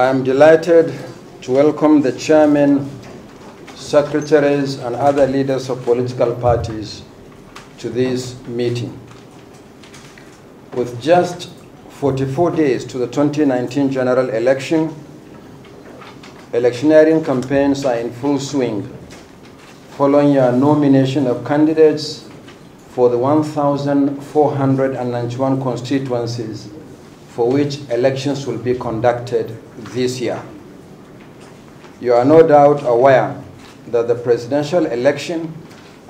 I am delighted to welcome the chairman, secretaries, and other leaders of political parties to this meeting. With just 44 days to the 2019 general election, electioneering campaigns are in full swing, following your nomination of candidates for the 1,491 constituencies for which elections will be conducted this year. You are no doubt aware that the presidential election,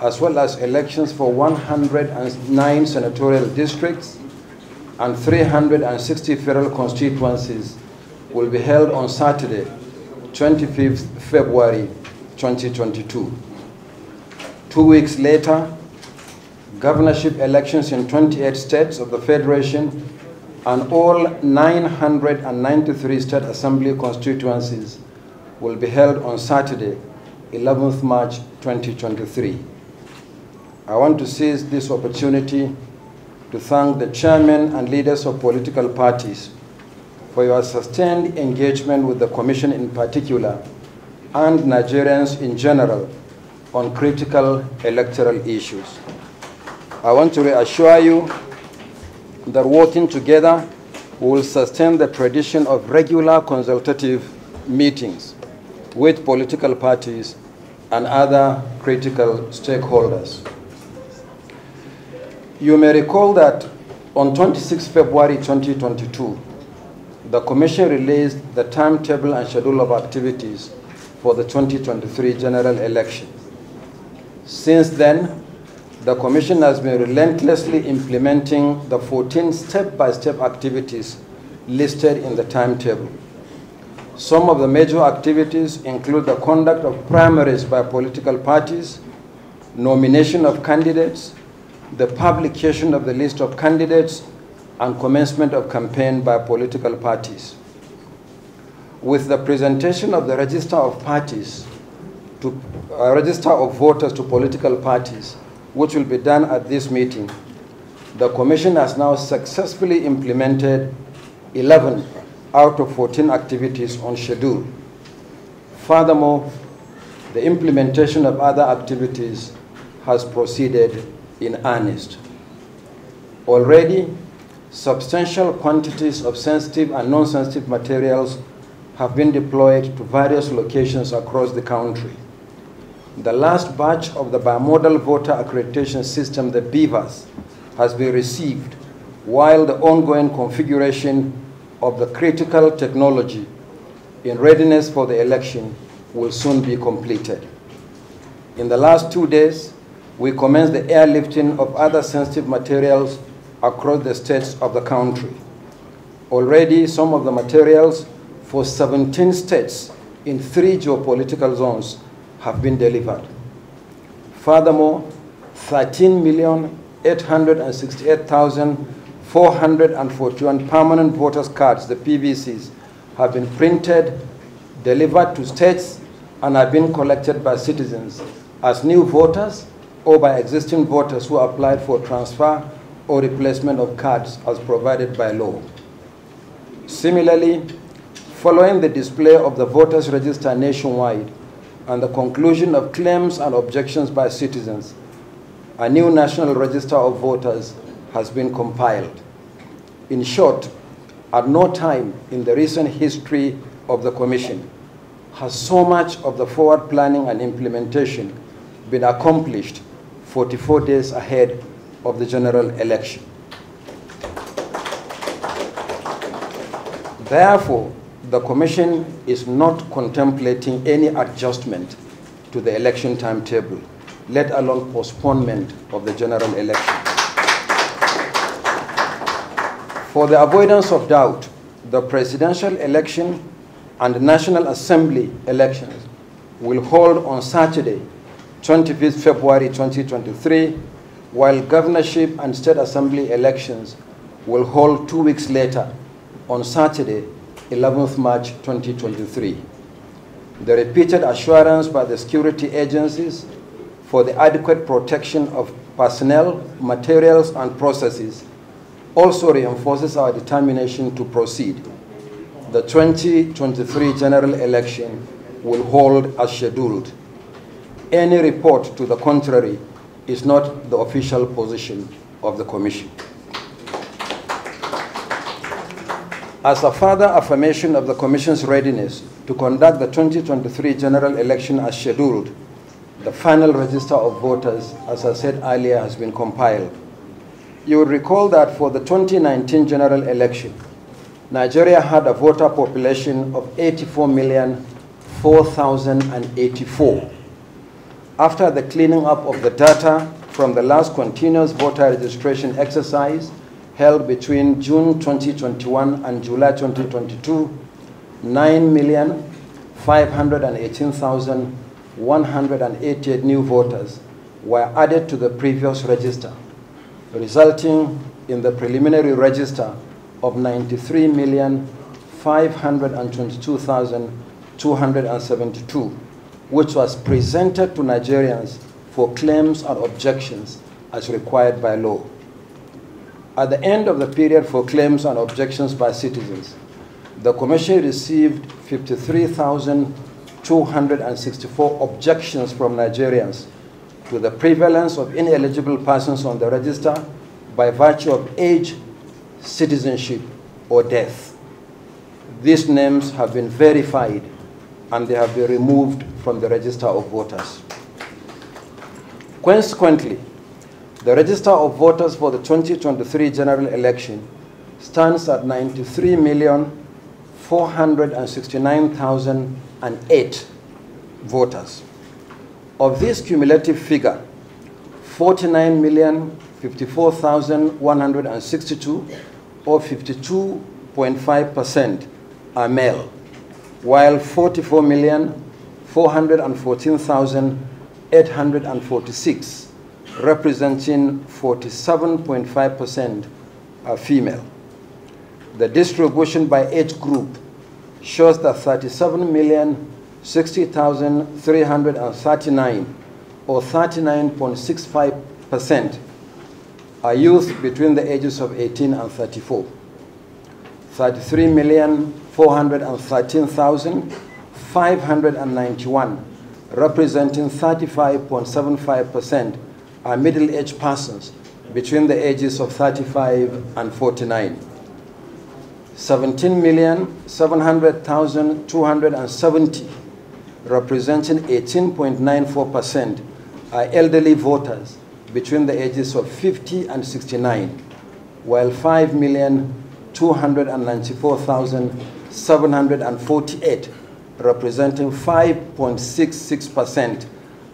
as well as elections for 109 senatorial districts and 360 federal constituencies, will be held on Saturday, 25th February 2022. 2 weeks later, governorship elections in 28 states of the Federation and all 993 State Assembly constituencies will be held on Saturday, 11th March 2023. I want to seize this opportunity to thank the chairmen and leaders of political parties for your sustained engagement with the Commission in particular and Nigerians in general on critical electoral issues. I want to reassure you that working together will sustain the tradition of regular consultative meetings with political parties and other critical stakeholders. You may recall that on 26 February 2022, the Commission released the timetable and schedule of activities for the 2023 general election. Since then, the Commission has been relentlessly implementing the 14 step-by-step activities listed in the timetable. Some of the major activities include the conduct of primaries by political parties, nomination of candidates, the publication of the list of candidates, and commencement of campaign by political parties. With the presentation of the register of voters to political parties, which will be done at this meeting, the Commission has now successfully implemented 11 out of 14 activities on schedule. Furthermore, the implementation of other activities has proceeded in earnest. Already, substantial quantities of sensitive and non-sensitive materials have been deployed to various locations across the country. The last batch of the Bimodal Voter Accreditation System, the BIVAS, has been received, while the ongoing configuration of the critical technology in readiness for the election will soon be completed. In the last 2 days, we commenced the airlifting of other sensitive materials across the states of the country. Already, some of the materials for 17 states in 3 geopolitical zones have been delivered. Furthermore, 13,868,441 permanent voters cards, the PVCs, have been printed, delivered to states, and have been collected by citizens as new voters or by existing voters who applied for transfer or replacement of cards as provided by law. Similarly, following the display of the voters register nationwide, and the conclusion of claims and objections by citizens, a new national register of voters has been compiled. In short, at no time in the recent history of the Commission has so much of the forward planning and implementation been accomplished 44 days ahead of the general election. Therefore, the Commission is not contemplating any adjustment to the election timetable, let alone postponement of the general election. For the avoidance of doubt, the presidential election and the National Assembly elections will hold on Saturday, 25th February 2023, while governorship and state assembly elections will hold 2 weeks later on Saturday, 11th March 2023. The repeated assurance by the security agencies for the adequate protection of personnel, materials, and processes also reinforces our determination to proceed. the 2023 general election will hold as scheduled. Any report to the contrary is not the official position of the Commission. As a further affirmation of the Commission's readiness to conduct the 2023 general election as scheduled, the final register of voters, as I said earlier, has been compiled. You will recall that for the 2019 general election, Nigeria had a voter population of 84,004,084. After the cleaning up of the data from the last continuous voter registration exercise held between June 2021 and July 2022, 9,518,188 new voters were added to the previous register, resulting in the preliminary register of 93,522,272, which was presented to Nigerians for claims and objections as required by law. At the end of the period for claims and objections by citizens, the Commission received 53,264 objections from Nigerians to the prevalence of ineligible persons on the register by virtue of age, citizenship, or death. These names have been verified and they have been removed from the register of voters. Consequently, the register of voters for the 2023 general election stands at 93,469,008 voters. Of this cumulative figure, 49,054,162, or 52.5%, are male, while 44,414,846, representing 47.5%, are female. The distribution by age group shows that 37,060,339, or 39.65%, are youth between the ages of 18 and 34. 33,413,591, representing 35.75%, are middle-aged persons between the ages of 35 and 49. 17,700,270, representing 18.94%, are elderly voters between the ages of 50 and 69, while 5,294,748, representing 5.66%,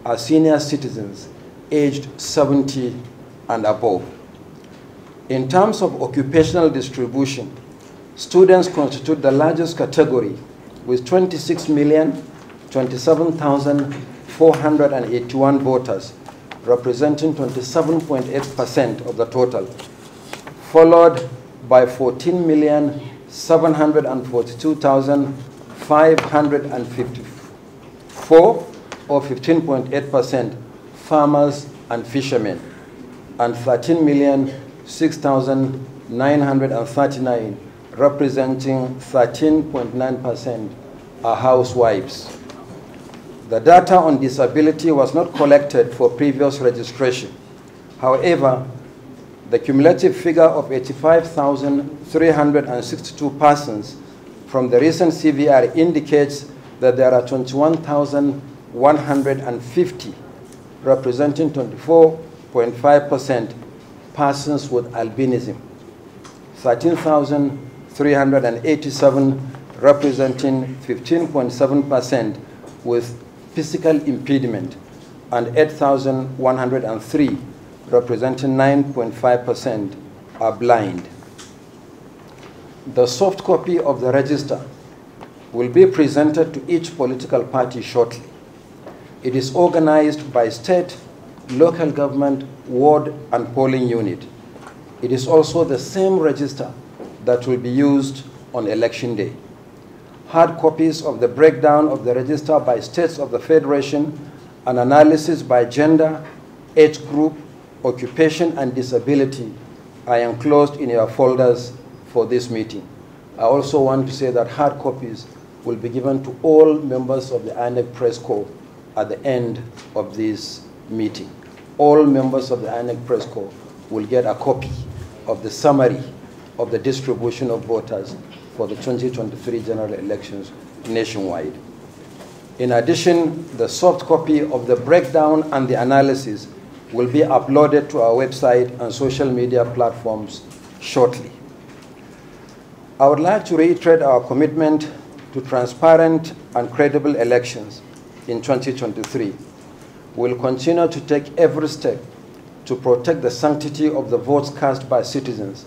are senior citizens aged 70 and above. In terms of occupational distribution, students constitute the largest category with 26,027,481 voters, representing 27.8% of the total, followed by 14,742,554, or 15.8%, farmers and fishermen, and 13,006,939, representing 13.9%, are housewives. The data on disability was not collected for previous registration. However, the cumulative figure of 85,362 persons from the recent CVR indicates that there are 21,150, representing 24.5%, persons with albinism, 13,387, representing 15.7%, with physical impediment, and 8,103, representing 9.5%, are blind. The soft copy of the register will be presented to each political party shortly. It is organized by state, local government, ward, and polling unit. It is also the same register that will be used on election day. Hard copies of the breakdown of the register by states of the Federation, an analysis by gender, age group, occupation, and disability are enclosed in your folders for this meeting. I also want to say that hard copies will be given to all members of the INEC Press Corps at the end of this meeting. All members of the INEC Press Corps will get a copy of the summary of the distribution of voters for the 2023 general elections nationwide. In addition, the soft copy of the breakdown and the analysis will be uploaded to our website and social media platforms shortly. I would like to reiterate our commitment to transparent and credible elections in 2023. We will continue to take every step to protect the sanctity of the votes cast by citizens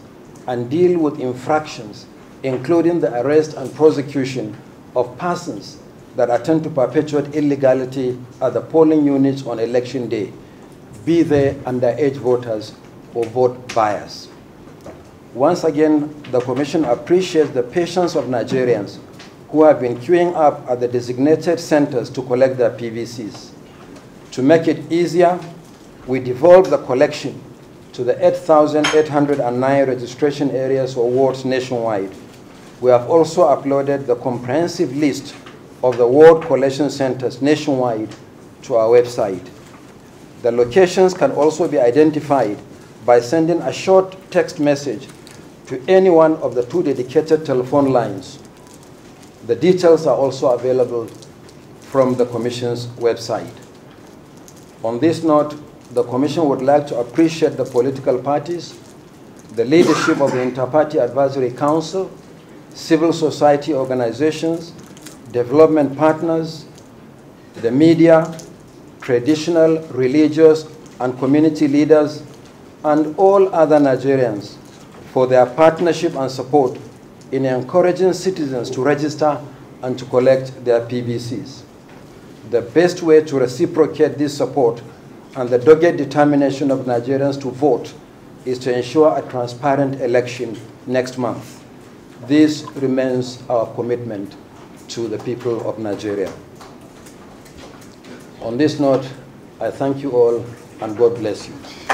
and deal with infractions, including the arrest and prosecution of persons that attempt to perpetuate illegality at the polling units on election day, be they underage voters or vote bias. Once again, the Commission appreciates the patience of Nigerians who have been queuing up at the designated centers to collect their PVCs. To make it easier, we devolved the collection to the 8,809 registration areas or wards nationwide. We have also uploaded the comprehensive list of the ward collection centers nationwide to our website. The locations can also be identified by sending a short text message to any one of the two dedicated telephone lines. The details are also available from the Commission's website. On this note, the Commission would like to appreciate the political parties, the leadership of the Inter-Party Advisory Council, civil society organizations, development partners, the media, traditional, religious, and community leaders, and all other Nigerians for their partnership and support in encouraging citizens to register and to collect their PVCs. The best way to reciprocate this support and the dogged determination of Nigerians to vote is to ensure a transparent election next month. This remains our commitment to the people of Nigeria. On this note, I thank you all and God bless you.